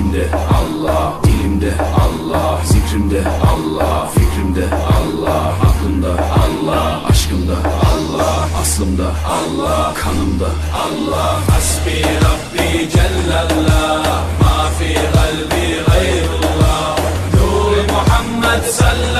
İçimde Allah, dilimde Allah, zikrimde Allah, fikrimde Allah, aklımda Allah, aşkımda Allah, aslımda Allah, kanımda Allah. Hasbi Rabbi Jallallah, ma fi kalbi gayrullah, nur Muhammed sallallahu.